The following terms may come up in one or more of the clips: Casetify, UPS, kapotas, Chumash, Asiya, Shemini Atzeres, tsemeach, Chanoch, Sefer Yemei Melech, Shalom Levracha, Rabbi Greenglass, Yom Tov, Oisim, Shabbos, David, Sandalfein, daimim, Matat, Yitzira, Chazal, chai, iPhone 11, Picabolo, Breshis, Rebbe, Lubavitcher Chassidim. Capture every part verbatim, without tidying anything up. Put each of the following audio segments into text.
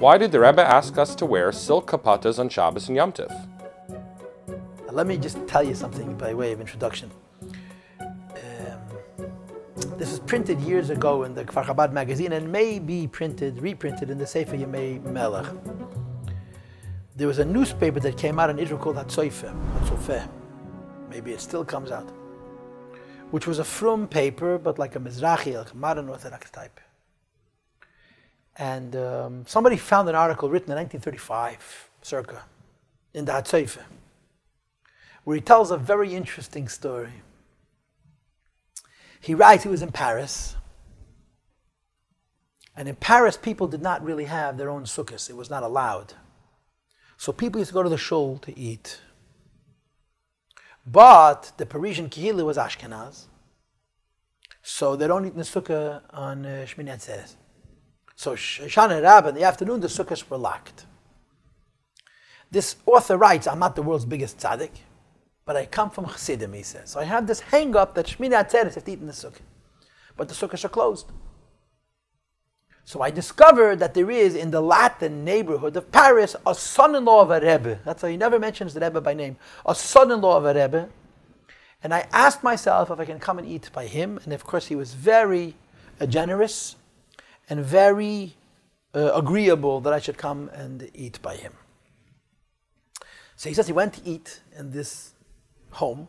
Why did the Rebbe ask us to wear silk kapotas on Shabbos and Yom Tov? Let me just tell you something by way of introduction. Um, this was printed years ago in the Kfar Chabad magazine and may be printed, reprinted in the Sefer Yemei Melech. There was a newspaper that came out in Israel called HaTzofeh, HaTzofeh, maybe it still comes out, which was a frum paper, but like a Mizrahi, like a modern Orthodox type. And um, somebody found an article written in nineteen thirty-five, circa, in the HaTzofeh, where he tells a very interesting story. He writes he was in Paris, and in Paris people did not really have their own sukkahs, it was not allowed. So people used to go to the shul to eat. But the Parisian Kehillah was Ashkenaz, so they don't eat in the sukkah on uh, Shemini Atzeres. So Shana and Rabbah in the afternoon, the sukkahs were locked. This author writes, I'm not the world's biggest tzaddik, but I come from Chassidim, he says. So I have this hang-up that Shemini Atzeres have to eat in the sukkah, but the sukkahs are closed. So I discovered that there is, in the Latin neighborhood of Paris, a son-in-law of a Rebbe. That's why he never mentions the Rebbe by name. A son-in-law of a Rebbe. And I asked myself if I can come and eat by him. And of course he was very uh, generous and very uh, agreeable that I should come and eat by him. So he says he went to eat in this home.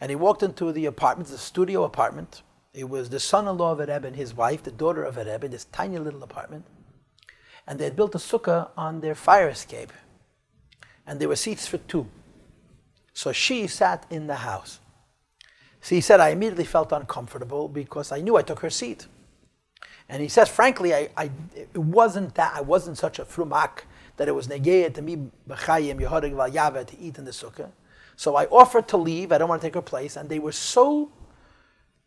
And he walked into the apartment, the studio apartment. It was the son-in-law of a Rebbe and his wife, the daughter of a Rebbe, in this tiny little apartment. And they had built a sukkah on their fire escape. And there were seats for two. So she sat in the house. So he said, I immediately felt uncomfortable because I knew I took her seat. And he says, frankly, I, I, it wasn't that, I wasn't such a frumak that it was negayah to me, b'chayim, yehorig v'yava, to eat in the sukkah. So I offered to leave, I don't want to take her place, and they were so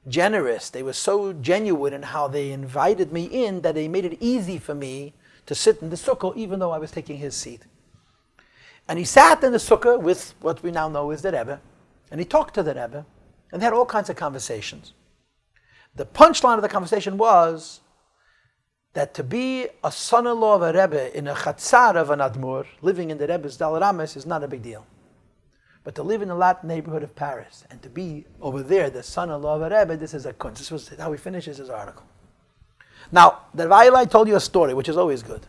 generous, they were so genuine in how they invited me in that they made it easy for me to sit in the sukkah even though I was taking his seat. And he sat in the sukkah with what we now know is the Rebbe, and he talked to the Rebbe, and they had all kinds of conversations. The punchline of the conversation was that to be a son-in-law of a Rebbe in a chatzar of an admor, living in the Rebbe's Dal Rames, is not a big deal. But to live in the Latin neighborhood of Paris and to be over there, the son-in-law of a Rebbe, this is a kunst. This was how he finishes his article. Now, the Vailai told you a story, which is always good.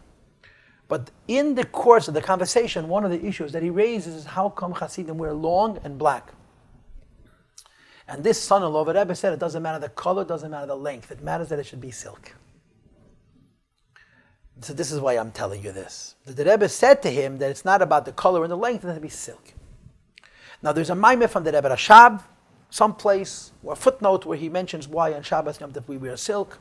But in the course of the conversation, one of the issues that he raises is how come Hasidim wear long and black? And this son-in-law of a Rebbe said it doesn't matter the color, it doesn't matter the length. It matters that it should be silk. So this is why I'm telling you this. The Rebbe said to him that it's not about the color and the length, it has to be silk. Now there's a maimeh from the Rebbe Rashab, someplace, or a footnote where he mentions why on Shabbos Yom Tov we wear silk.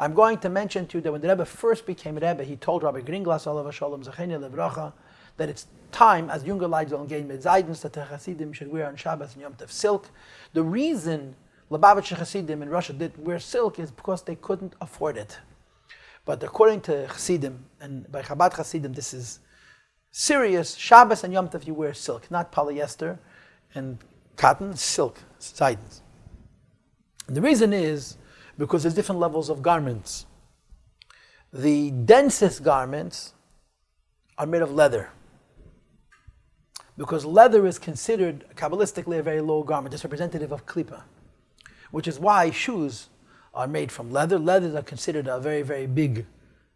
I'm going to mention to you that when the Rebbe first became Rebbe, he told Rabbi Greenglass, Shalom Levracha, that it's time, as younger lights don't gain mitzaidens, that the Hasidim should wear on Shabbos and Yom Tov silk. The reason Lubavitcher Chassidim in Russia didn't wear silk is because they couldn't afford it. But according to Chassidim, and by Chabad Chassidim, this is serious, Shabbos and Yom Tov you wear silk, not polyester and cotton, silk, seidens. The reason is because there's different levels of garments. The densest garments are made of leather, because leather is considered Kabbalistically a very low garment. It's representative of klipa, which is why shoes are made from leather. Leathers are considered a very, very big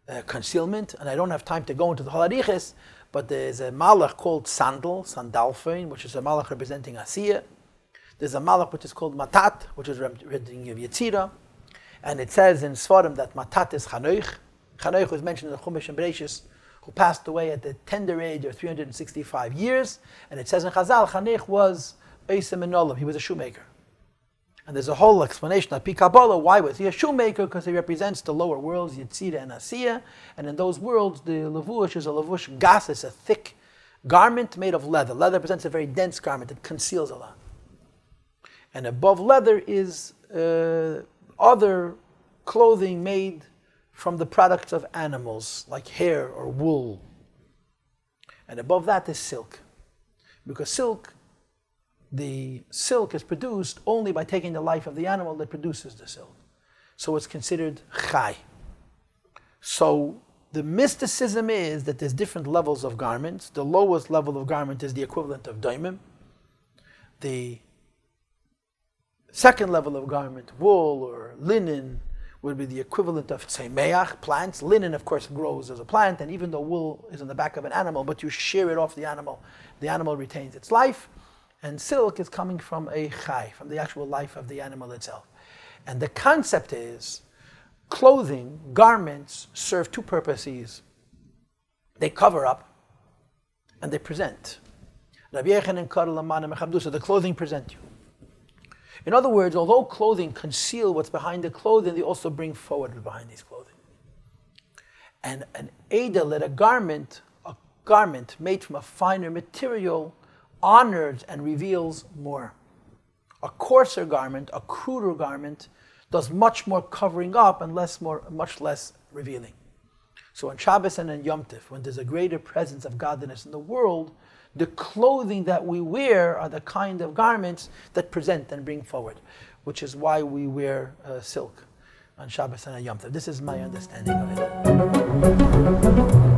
uh, concealment, and I don't have time to go into the halariches. But there's a malach called sandal, Sandalfein, which is a malach representing Asiya. There's a malach which is called Matat, which is representing of Yitzira. And it says in Svarim that Matat is Chanoch. Chanoch was mentioned in the Chumash and Breshis, who passed away at the tender age of three hundred sixty-five years. And it says in Chazal, Chanoch was Oisim and Nolam. He was a shoemaker. And there's a whole explanation of Picabolo. Why was he a shoemaker? Because he represents the lower worlds, Yitzira and Asiya. And in those worlds, the lavush is a lavush gas. It's a thick garment made of leather. Leather represents a very dense garment. It conceals a lot. And above leather is uh, other clothing made from the products of animals, like hair or wool. And above that is silk. Because silk, the silk is produced only by taking the life of the animal that produces the silk. So it's considered chai. So The mysticism is that there's different levels of garments. The lowest level of garment is the equivalent of daimim. The second level of garment, wool or linen, would be the equivalent of tsemeach, plants. Linen, of course, grows as a plant, and even though wool is on the back of an animal, but you shear it off the animal, the animal retains its life. And silk is coming from a chai, from the actual life of the animal itself. And the concept is, clothing, garments, serve two purposes. They cover up, and they present. So the clothing present you. In other words, although clothing conceal what's behind the clothing, they also bring forward what's behind these clothing. And an edah, let a garment, a garment made from a finer material, honors and reveals more. A coarser garment, a cruder garment, does much more covering up and less more, much less revealing. So on Shabbos and on Yom Tov, when there's a greater presence of godliness in the world, the clothing that we wear are the kind of garments that present and bring forward, which is why we wear uh, silk on Shabbos and on Yom Tov. This is my understanding of it.